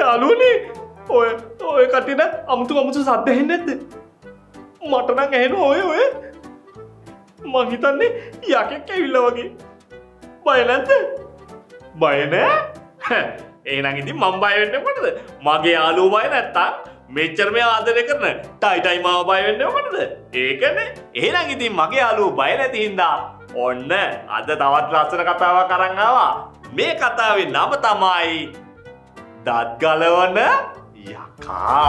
යාළුවනේ ඔය කටින අමුතු සද්ද ඇහෙන්නේ නැද්ද? මට නම් ඇහෙනවා ඔය මං හිතන්නේ යකෙක් ඇවිල්ලා වගේ. බය නැද්ද? බය නෑ. එහෙනම් ඉතින් මම බය වෙන්නේ මොකටද? මගේ යාළුවෝ බය නැත්තම් මෙච්චර මේ ආදරය කරන ටයිටයි මාව බය වෙන්නේ මොකටද? ඒකනේ. එහෙනම් ඉතින් මගේ යාළුවෝ බය නැති හින්දා ඔන්න අද තවත් ලස්සන කතාවක් අරන් ආවා. මේ කතාවේ නම තමයි දත් ගලවන යකා.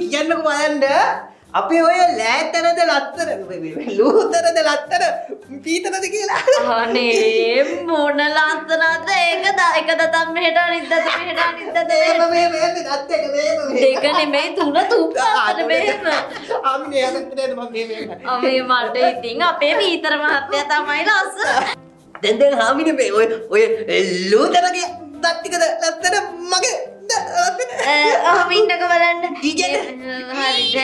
කියන්නකො බලන්න අපි ඔය ලෑතරද ලත්තර ලූතරද ලත්තර පීතරද කියලා අනේ මොන ලස්සනද ඒක දතම් මෙහෙට අනිද්දත මෙහෙට අනිද්දත මේ දත් එක මේ දෙක නෙමෙයි තුන තුප්පාට මෙහෙම අම්මේ අනිද්දට මම මේ අමේ මට ඉතින් අපේ පීතර මහත්තයා තමයි ලස්ස දැන් දැන් හාමිනේ මේ ඔය ලූතරගේ දත් ටිකද ලත්තර මගේ අහමින්නක බලන්න. හරිද?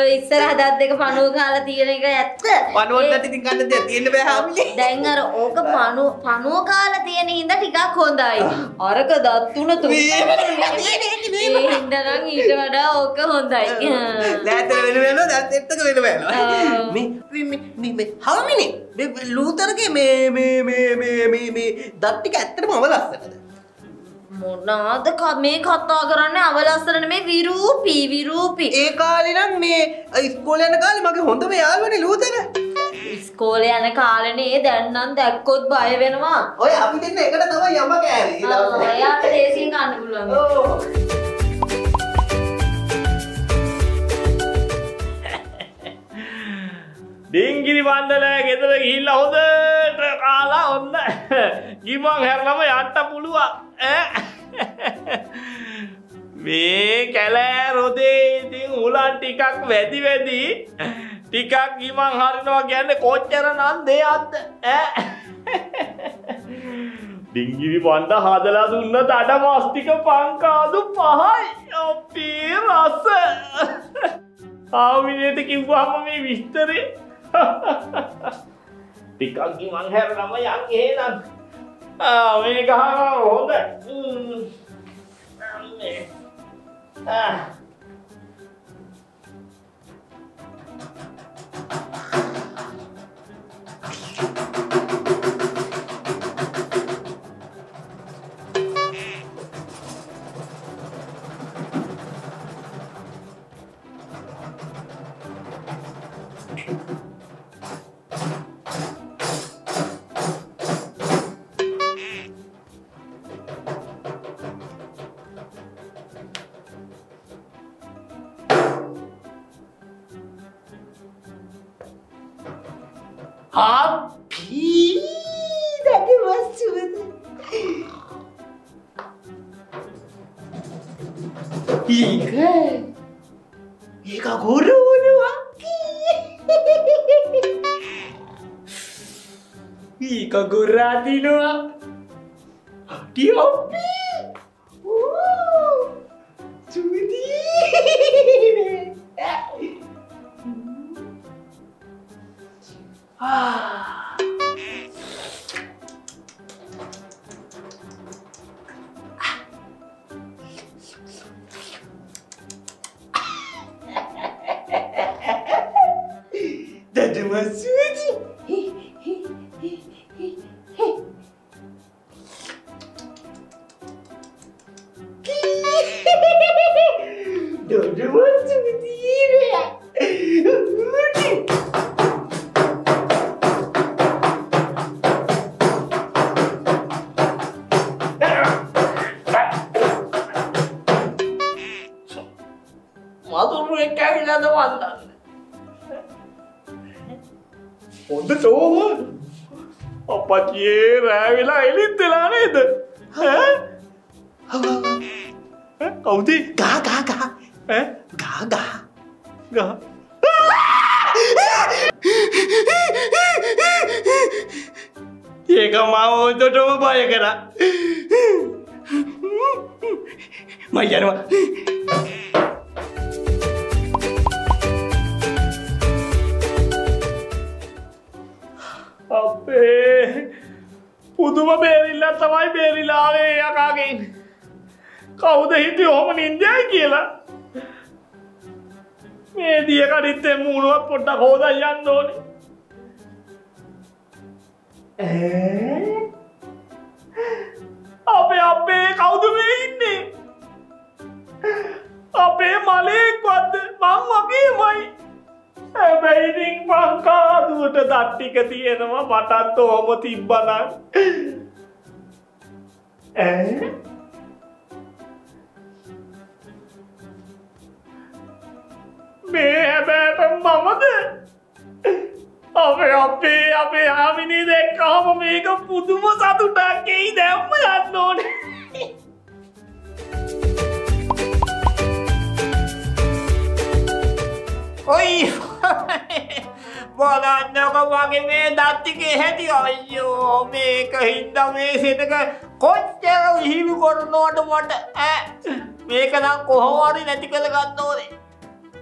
ඔය ඉස්සරහ දත් දෙක පණුව කාලා තියෙන එක ඇත්ත. පණුවට ඉතින් ගන්න දෙයක් තියෙන්න බෑ හැමිලි. දැන් අර ඕක පණුව කාලා තියෙන හින්දා ටිකක් හොඳයි. අරක දත් තුන තුනක් ඊට වඩා ඕක හොඳයි. ලෑතර වෙන වෙනවා දත් එක්ක වෙන වෙනවා. මේ හැමිලි මේ ලූතරගේ මේ දත් ටික ඇත්තටම අවලස්සනද? මොනාද මේ කතා කරන්නේ අවලස්සන මේ විරූපී විරූපී ඒ කාලේ නම් මේ ඉස්කෝලේ යන කාලේ මගේ හොඳම යාළුවනේ ලූතර ඉස්කෝලේ යන කාලේනේ දැන් නම් දැක්කොත් බය වෙනවා ඔය අපි දෙන්න එකට තමයි යම කෑවේ ඊළඟට එයාට දේසින් ගන්න පුළුවන් ඕ ඩිංගිරි වන්දලේ ගෙදර ගිහිල්ලා හොඳට කාලා ඔන්න ගිමන් හැරලම යන්න පුළුවන් මේ කැලෑ රොදේ ඉතින් උලන් ටිකක් වැඩි ටිකක් ගිමන් හරිනවා කියන්නේ කොච්චර නම් දෙයක්ද ඩිංගිරි වන්ද හදලා දුන්න දඩ මස් ටික පංකාදු 5යි අපේ රස ආවිනේට කිව්වම මේ විස්තරේ ටිකක් ගිමන් හැරලම යන් එහෙනම් මේක හරියට හොඳයි. අම්මේ. Happy that it was too good. Eka guru waki. Eka gurati no. Happy. Oh, Judy. Ah. That was sweet. That was sweet. හොඳට ඕම අප්පච්චියේ රෑ වෙලා එළිත් වෙලා නේද ඈ කවුද ගා ඈ ගා ඒක का माँ हो तो टो बाय करा मैं यार अबे पुदुमा बेरीला तवाई बेरीला आगे या कागे काउ दही तो हम निंजा किला මේ දිය කඩිත් මූණුවක් පොඩ්ඩක් හොදා යන්න ඕනේ ඈ අපේ අපේ කවුද මේ ඉන්නේ අපේ මලෙක්වත් මං වගේමයි හැබැයි ඉතින් මං කාදුවට දත් ටික තියෙනවා මටත් ඕම තිබ්බනම් ඈ I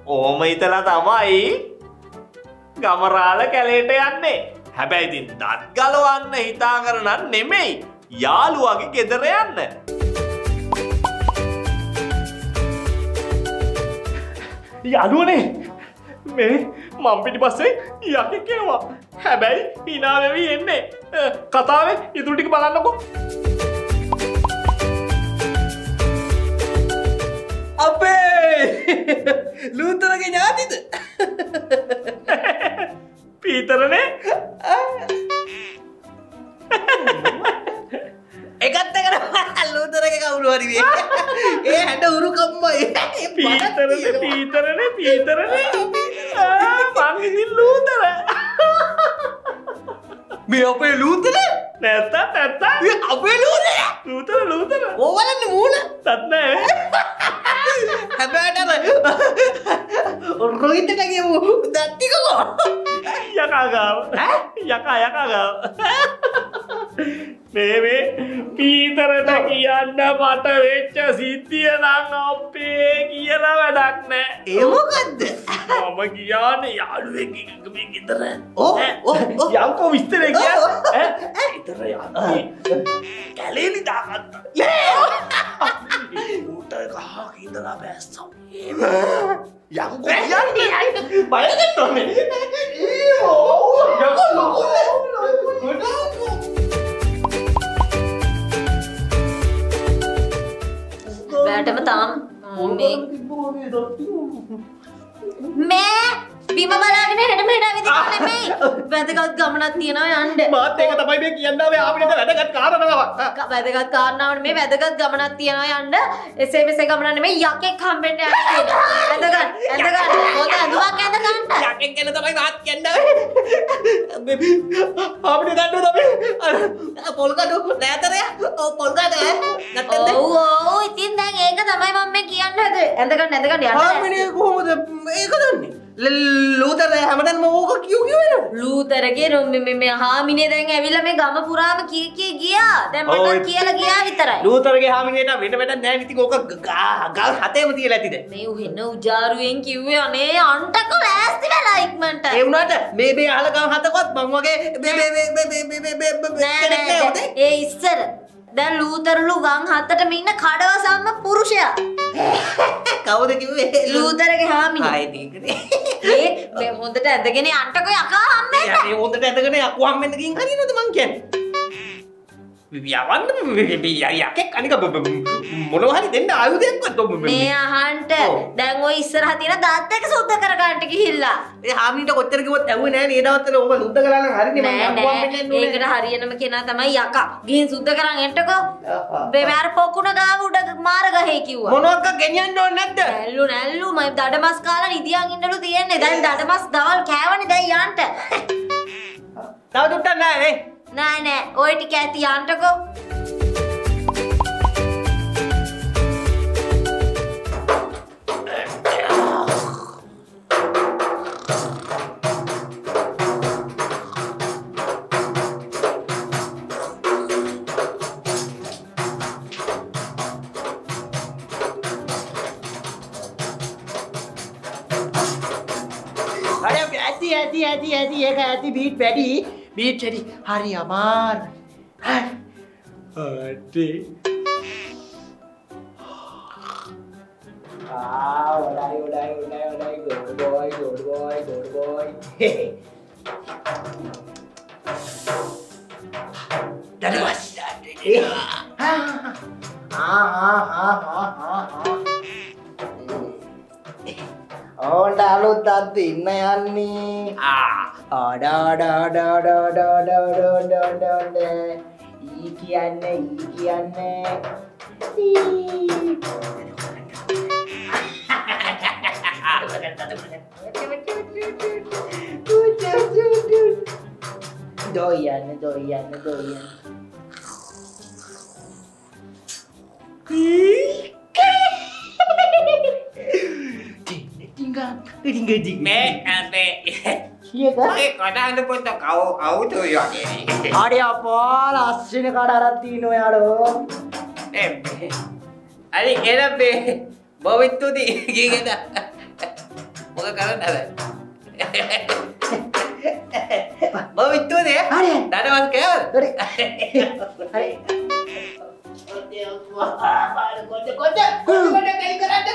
Oh, my God, Tamai Gamarala Kalete and Ne. Have I did that Galoan Hitagar and Neme? Yaluaki get the Ren. Yalune May Mampit Basse Yaki Kawa. Have I in our in Ne? Katave, it would take Balanago. Ape. Luther again added Peter and I got Luther again. I don't come by Peter and Peter and Peter and Mammy Luther. Be up a Luther? That's Luther, Luther. Oh, what in the moon? That's there. Or going to give you that tickle. Yakaga, Yakaga. Maybe Peter and Akianda, but I just eat the Anna Pig, Yellow Dagna. You look at this. Yamagiani, I'll make it red. Oh, Yanko is still again. Kalili Dagat. In the best of him. Young man, by the way, I government may Yaki come and the gun and the gun. Look at the gun. Yaki can do the polka do that. Oh, polka there. Oh, it's in the egg of my mom making and the gun and the gun. How many go the Luther Hamilton Moka Q? Luther again, Mimi Hamine, then I will make Gamapura Kiki Gia, then Kiela Gia. Luther Haminata, we never done anything. Hate with the elected. May we know Jarwin Q on a on Taco as the alignment? I'm not, maybe I'll come at the what, Bangway, baby, sir. Then Luther Lugang had to mean a card or some Purusha. Cow the Luther Hammy. I think they want the death again. Antaka, they want the death again. Aquaman, the king, and you know the monkey. We are one yak and a monohari. Then I would then be a hunter. Then we sir had that takes out the Karakanti Hilla. The Hammy to Kotter got everyone and eat out the over Luther and make a hurry and Makinatamayaka. Gains Utakaran and Tako. Beware Pokunaga would Marga Heku. Monoka Kenyan don't let the Lunalu, my Dadamas Kala, Idiang into the end, then Dadamas Dal Cavan, the Yanta. Now to turn, eh? No, no, wait to get the aunt to go. अरे ऐसी ऐसी ऐसी ऐसी एक ऐसी beat paddy हरी अमार हटे आ उड़ाई उड़ाई उड़ाई उड़ाई गुड बॉय गुड बॉय धन्यवाद हाँ हाँ हाँ हाँ हाँ डालो दादी नयानी आ डा डा डा डा डा डा डा डा डा डा ई किया ने दो याने मैं अरे अपार आश्चर्य काड़ा तीनों यारो अरे केना पे भवित्तु दी ये केना मुझे कारण ना है भवित्तु दे अरे दादा बस क्या अरे ओके बाहर कोटे कोटे कोटे कहीं कराते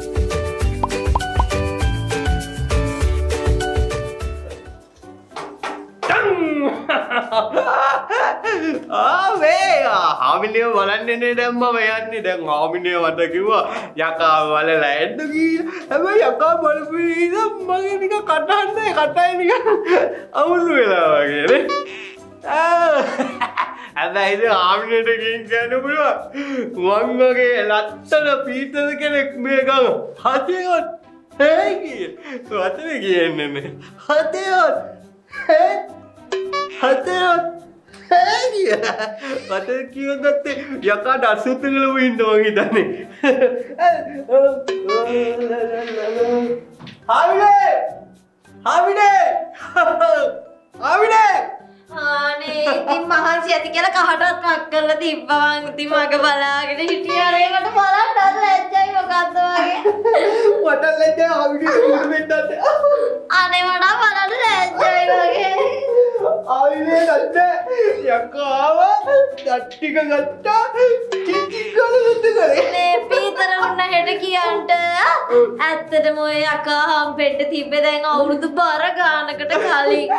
ආමිනේ බලන්නේ දැම්මම යන්නේ දැන් ආමිනේ වට කිව්වා යකා බලලා එන්න කියලා හැබැයි යකා බලපු නිසා මගේ නිකන් කටහඬේ කටයි නිකන් අවුල් වෙලා වගේ නේ හැබැයි ඉතින් ආමිනේට කියන්න පුළුවන් මං වගේ ලත්තර පීතර කෙනෙක් මේකම හදේවත් හේ කියලා හදේ කියන්නේ නේ හදේවත් හේ හදේවත් හේ මට කියොත් දැත්තේ යකා දසුතුගල වුණා මං හිතන්නේ ආමිනේ ආමිනේ ආමිනේ අනේ ඉතින් මහන්සි ඇති කියලා කහටවත් මක් කරලා තිබ්බා මං ඉතින් මග බලාගෙන හිටියා නේ මට බලන්න අර ලැජ්ජයි මොකද්ද වගේ මට ලැජ්ජයි ආවිනේ මොකෙන්ද අනේ වඩා බලන්න ලැජ්ජයි වගේ ආවිනේ නැත්තේ යකාව දට්ටික ගත්තා කිකි ගලුත් කරේ පීතර උන්න හෙට කියන්ට ඇත්තටම ඔය යකා හම්බෙන්න තිබ්බේ දැන් අවුරුදු බාර ගානකට කලින්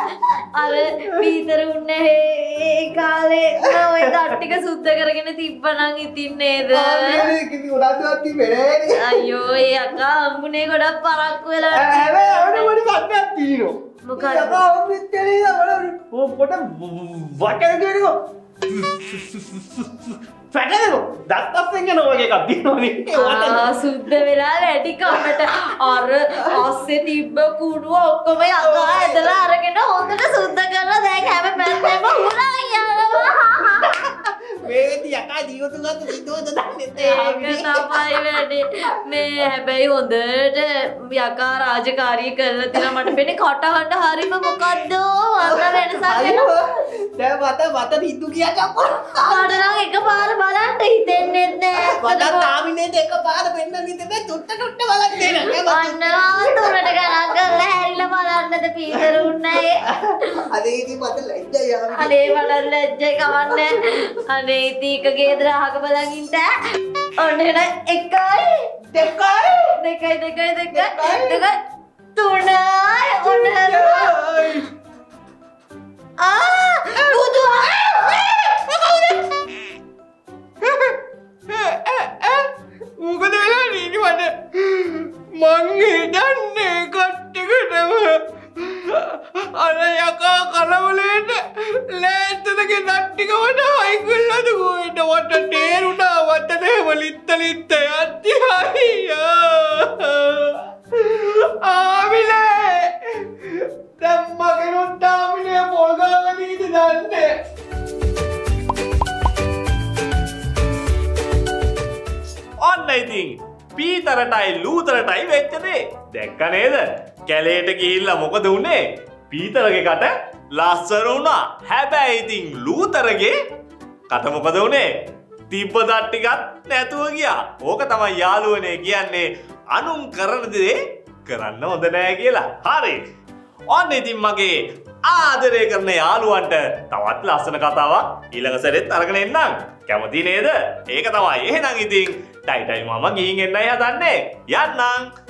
අර පීතර උන්නේ ඒ කාලේ ඔය දත් ටික සුද්ධ කරගෙන තිබ්බනම් ඉතින් නේද ආනේ කිසි ගොඩක්වත් තිබෙන්නේ අයියෝ ඒ අකා හම්බුනේ ගොඩක් පරක්කු වෙලා හැබැයි අපිට පොඩි සද්දක් තියෙනවා මොකද යකා හම්බෙත් කියලා වල ඕ පොඩ වටේ දෙනකෝ පැටලෙකෝ දත් අස්සෙන් යන වගේ එකක් දිනවනේ ආ සුද්ධ වෙලා වැඩි කමට අර අස්සේ තිබ්බ කුණුව ඔක්කොම යකා ඇදලා අරගෙන හොඳට සුද්ධ කරලා දැන් හැම පැත්තෙම හොරා යනවා මේකදී යකා ජීවතුන්වත් විදෝද දන්නේ නැහැ වැඩේ මේ හැබැයි හොඳට යකා රාජකාරී කරලා තියලා මට වෙන්නේ කටහඬ හරීම මොකද්ද වර වෙනසක් වෙනවා දැන් වත දිද්දු කියකෝ කාටනම් එකපාර බලන්න හිතෙන්නේ නැහැ වත තාමිනේද එකපාර වෙන්න හිතෙන්නේ තුට්ට තුට්ට බලක් දෙනවා අන්න උඩට ගලන් කරලා හැරිලා බලන්නද පීතරුන්නේ අද ඉතින් මට ලැජ්ජයි ආවේ අනේ මට ලැජ්ජයි කවන්නේ අනේ මේක ගේදර අහක බලන් ඉන්න ඔන්න එන 1 2 3 ඔන්න ආ බුදු මොකද වෙලා නීනි මට මං හිතන්නේ කට්ටියටම अरे यका कलवलेट लेट तक नट्टी का वटा हाई कुल्ला तो कोई ना वटा डेर उठा वटा ने वलित तलित याती हाई या आमिले तब मगर उठा आमिले बोलगा कली दिलाने और नहीं थिंग पी तरटाई लू तरटाई बेचते देख का नहीं था කැලේට ගිහිල්ලා මොකද උනේ පීතරගේ කට ලාස්සර වුණා හැබැයි ඉතින් ලූතරගේ කට මොකද උනේ තිබ්බ දත් ටිකත් නැතුව ගියා. ඕක තමයි යාළුවනේ කියන්නේ අනුන් කරන දේ කරන්න හොඳ නෑ කියලා. හරි. ඔන්න ඉතින් මගේ ආදරය කරන යාළුවන්ට තවත් ලස්සන කතාවක් ඊළඟ සැරේත් අරගෙන එන්නම්. කැමති නේද? ඒක තමයි. එහෙනම් ඉතින් ටයි ටයි මම ගිහින් එන්නයි හදන්නේ. යන්නම්.